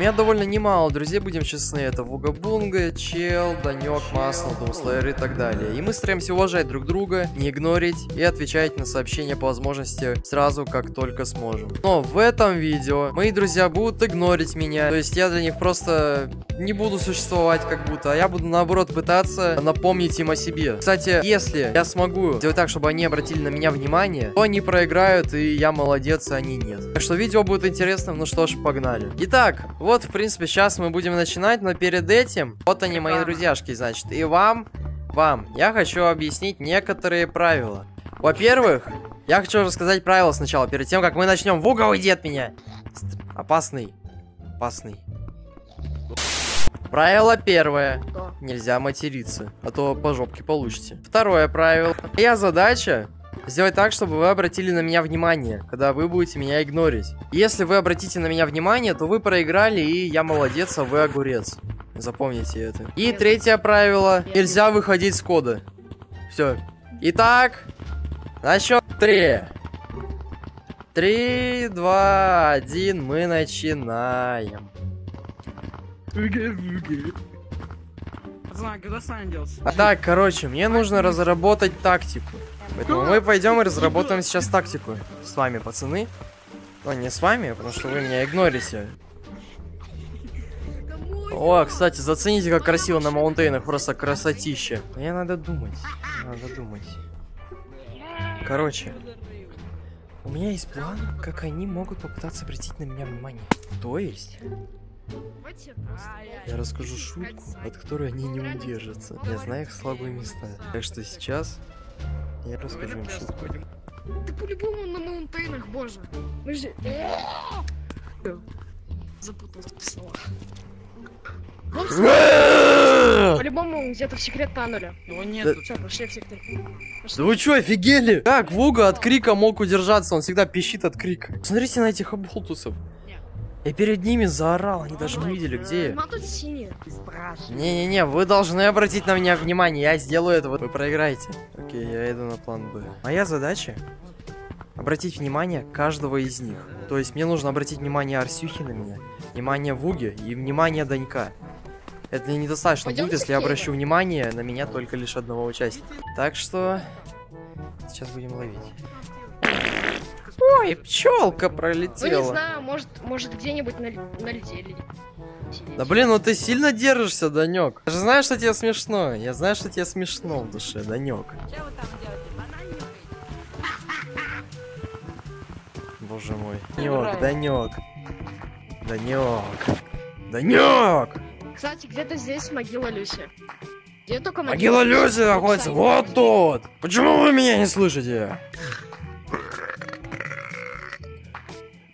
Меня довольно немало друзей, будем честны. Это Вугабунга, Чел, Данёк, Масло, Думслэйр и так далее. И мы стараемся уважать друг друга, не игнорить и отвечать на сообщения по возможности сразу, как только сможем. Но в этом видео мои друзья будут игнорить меня. То есть я для них просто не буду существовать как будто, а я буду наоборот пытаться напомнить им о себе. Кстати, если я смогу сделать так, чтобы они обратили на меня внимание, то они проиграют, и я молодец, а они нет. Так что видео будет интересным, ну что ж, погнали. Итак, вот, в принципе, сейчас мы будем начинать, но перед этим, вот они, мои друзьяшки, значит, и вам, я хочу объяснить некоторые правила. Во-первых, я хочу рассказать правила сначала, перед тем, как мы начнем. Вуга, уйди от меня! Опасный. Правило первое. Нельзя материться, а то по жопке получите. Второе правило. Моя задача сделать так, чтобы вы обратили на меня внимание, когда вы будете меня игнорить. Если вы обратите на меня внимание, то вы проиграли, и я молодец, а вы огурец. Запомните это. И третье правило. Нельзя выходить с кода. Все. Итак, на счет 3. 3, 2, 1. Мы начинаем. А так, короче, мне нужно разработать тактику. Поэтому мы пойдем и разработаем сейчас тактику с вами, пацаны. Но не с вами, потому что вы меня игнорите. О, кстати, зацените, как красиво на Маунтейнах, просто красотища. Мне надо думать. Короче, у меня есть план, как они могут попытаться обратить на меня внимание. То есть... Я расскажу шутку, от которой они не удержатся. Я знаю их слабые места. Так что сейчас я расскажу им шутку. Ты по-любому на Маунтейнах, боже. Мы же... Запутался в словах. По-любому где-то в секрет тоннеля. Ну нет, что, пошли в сектор. Да вы чё, офигели? Как Вуга от крика мог удержаться? Он всегда пищит от крика. Смотрите на этих оболтусов. Я перед ними заорал, они даже не видели, где я. Не-не-не, вы должны обратить на меня внимание, я сделаю это, вы проиграете. Окей, я иду на план Б. Моя задача — обратить внимание каждого из них. То есть мне нужно обратить внимание Арсюхи на меня, внимание Вуги и внимание Данька. Это недостаточно будет, если я обращу внимание на меня только лишь одного участника. Так что сейчас будем ловить. Ой, пчелка пролетела. Ну не знаю, может где-нибудь на льде летит. Да блин, ну ты сильно держишься, Данёк. Я же знаю, что тебе смешно. Я знаю, что тебе смешно в душе, Данёк. Что вы там делаете? Боже мой. Данёк. Кстати, где-то здесь могила Люси. Где только могила Люси находится? Вот тут. Почему вы меня не слышите?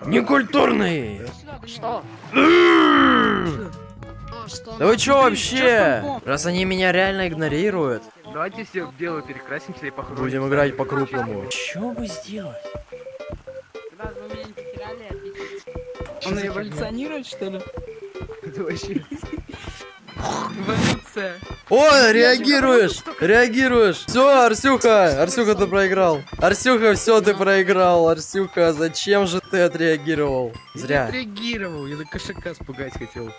Некультурный! Что? Да вы чё вообще? Раз они меня реально игнорируют... Давайте все в белую перекрасимся и похороним. Будем играть по-крупному. Чё бы сделать? Он эволюционирует, что ли? Это вообще... Эволюция. О, реагируешь. Все, Арсюха, ты проиграл. Арсюха, все, ты проиграл. Арсюха, зачем же ты отреагировал? Зря. Я отреагировал, я на кошака спугать хотел.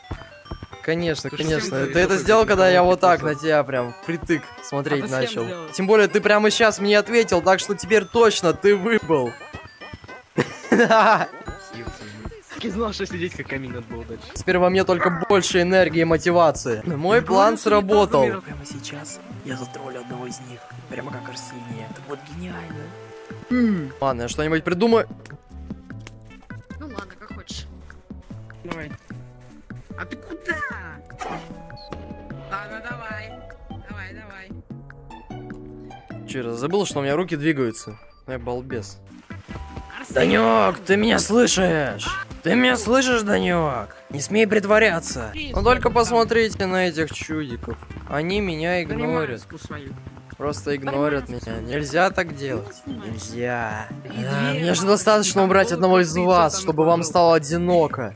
Конечно. Ты это сделал, когда я вот так на тебя прям впритык смотреть начал. Тем более, ты прямо сейчас мне ответил, так что теперь точно ты выбыл. Я знал, что сидеть как камин надо было дальше. Теперь во мне только больше энергии и мотивации. Мой план сработал. Прямо сейчас я затроллю одного из них. Прямо как Арсения. Это будет гениально. Ладно, я что-нибудь придумаю. Ну ладно, как хочешь. Давай. А ты куда? Ладно, давай. Че, забыл, что у меня руки двигаются? Я балбес. Данёк, ты меня слышишь? Ты меня слышишь, Данёк? Не смей притворяться. Но только посмотрите на этих чудиков. Они меня игнорят. Просто игнорят меня. Нельзя так делать. Нельзя. Да, мне же достаточно убрать одного из вас, чтобы вам стало одиноко.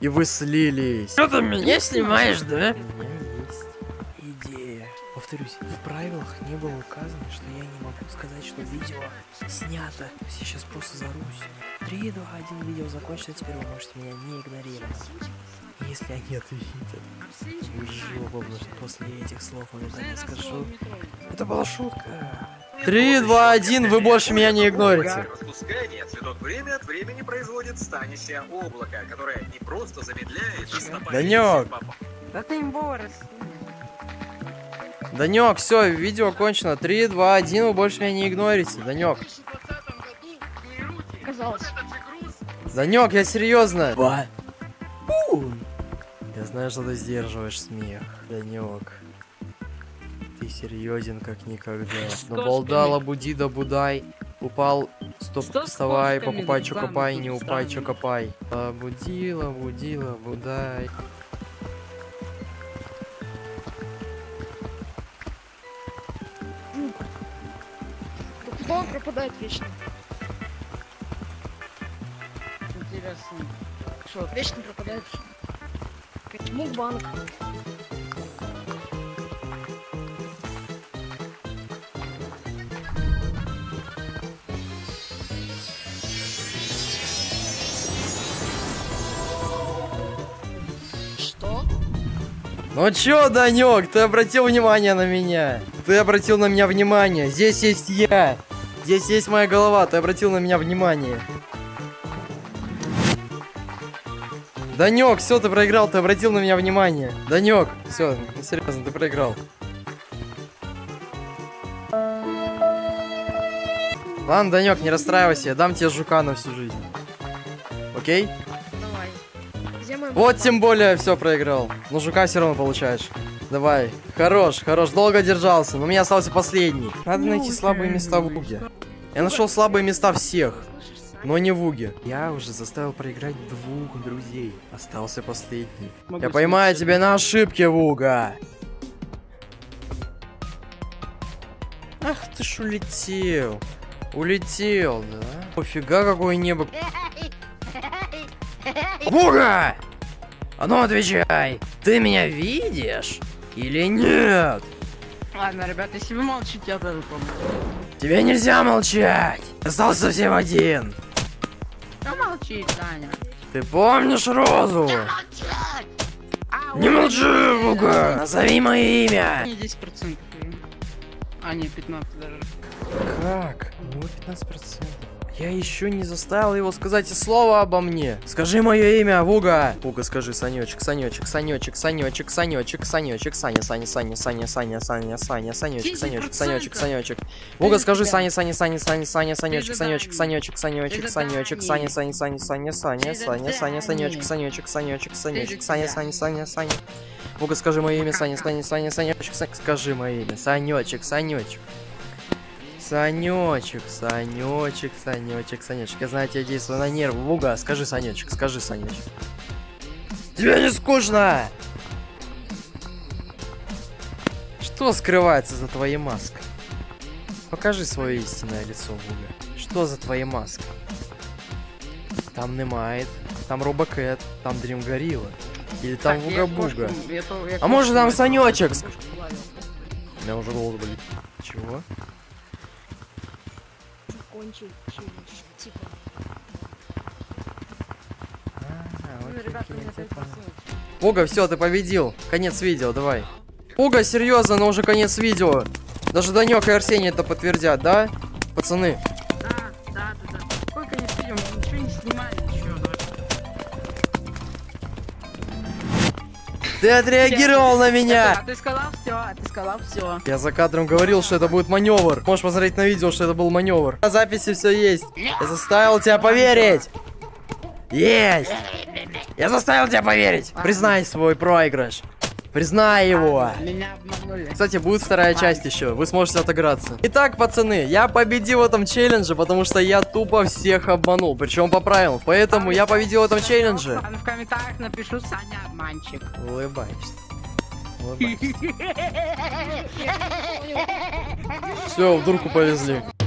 И вы слились. Что ты меня снимаешь, да? У меня есть идея. Повторюсь, в правилах не было указано, что я не могу сказать, что видео снято. Я сейчас просто зарусь. 3, 2, 1, видео закончено, теперь вы можете меня не игнорировать. И если они ответят. Жопа, после этих слов я не скажу. Это была шутка. 3, 2, 1, вы больше меня не игнорите. Распускание цветок время от времени производит станище облако, которое не просто замедляет, а Данёк! Да ты им борешь. Данёк, все, видео кончено. 3, 2, 1, вы больше меня не игнорите. Данёк. Данёк, я серьезно. Я знаю, что ты сдерживаешь смех, Данёк. Ты серьезен как никогда. Наболдала, буди да будай. Упал, стоп, вставай, покупай, чё копай, не упай, чё копай. Будила, будила, будай. Он пропадает вечно. Интересно. Что, вечно пропадает? Почему банк? Что? Ну чё, Данёк, ты обратил внимание на меня? Ты обратил на меня внимание. Здесь есть я. Здесь есть моя голова, ты обратил на меня внимание. Данёк, все, ты проиграл, ты обратил на меня внимание. Данёк, все, серьезно, ты проиграл. Ладно, Данёк, не расстраивайся, я дам тебе жука на всю жизнь. Окей? Давай. Вот тем более все проиграл. Но жука все равно получаешь. Давай. Хорош, хорош, долго держался, но у меня остался последний. Надо найти слабые места в Вуге. Я нашел слабые места всех, но не в Вуге. Я уже заставил проиграть двух друзей. Остался последний. Я поймаю тебя на ошибке, Вуга. Ах ты ж улетел. Улетел, да? Офига, какое небо. Вуга! А ну отвечай! Ты меня видишь? Или нет? Ладно, ребята, если вы молчите, я тоже помню. Тебе нельзя молчать! Остался совсем один! Да молчи, Таня. Ты помнишь Розу? Не молчи, Вуга! Назови мое имя! 10%. А, нет, 15 даже. Как? Ну, 15%. Я еще не заставил его сказать и слова обо мне. Скажи мое имя, Вуга. Вуга, скажи, Санечек, Санечек, Санечек, Санечек, Санечек, Санечек, Саня, Саня, Саня, Саня, Саня, Саня, Саня, Санечек, Санечек, Санечек, Санечек. Вуга, скажи, Саня, Саня, Саня, Саня, Саня, Санечек, Санечек, Санечек, Санечек, Санечек, Саня, Саня, Саня, Саня, Саня, Саня, Саня, Санечек, Санечек, Санечек, Санечек, Саня, Саня, Саня, Саня. Вуга, скажи мое имя, Саня, Саня, Саня, Санечек, скажи мое имя, Санечек, Санечек. Санечек, Санечек, Санечек, Санечек. Я знаю, я действую на нервы. Вуга, скажи, Санечек, скажи, Санечек. Тебе не скучно? Что скрывается за твоей маской? Покажи свое истинное лицо, Вуга. Что за твоей маской? Там Немайт, там Робокэт, там Dream Горилла. Или там Вугабунга. А может там Санечек? У меня уже голос болит. Чего? Типа. Пуга, все, ты победил. Конец видео, давай. Пуга, серьезно, но уже конец видео. Даже Данёк и Арсений это подтвердят, да? Пацаны. Да. Какой конец видео? Мы ничего не снимали, Ты отреагировал на меня! А ты сказал все, Я за кадром говорил, что это будет маневр. Можешь посмотреть на видео, что это был маневр. На записи все есть. Я заставил тебя поверить. Есть! Я заставил тебя поверить. Признай свой проигрыш. Признай его. Кстати, будет вторая часть еще. Вы сможете отыграться. Итак, пацаны, я победил в этом челлендже, потому что я тупо всех обманул. Причем по правилам. Поэтому я победил в этом челлендже. В комментариях напишу Саня обманщик. Улыбайся. Улыбайся. Все, в дурку повезли.